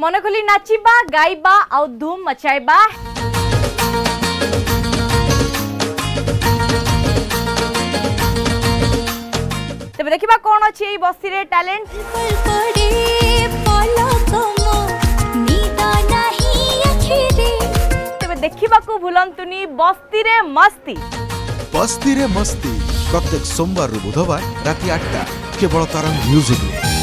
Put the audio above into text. मन खोली नाचीबा गाईबा आउ धूम मचाईबा। तबे देखिबा कोन अछि बस्ती रे टैलेंट। देखिबा को भूलंतुनी बस्ती रे मस्ती। बस्ती रे मस्ती प्रत्येक सोमवार रु बुधवार राति 8टा केवल तारंग म्यूजिक।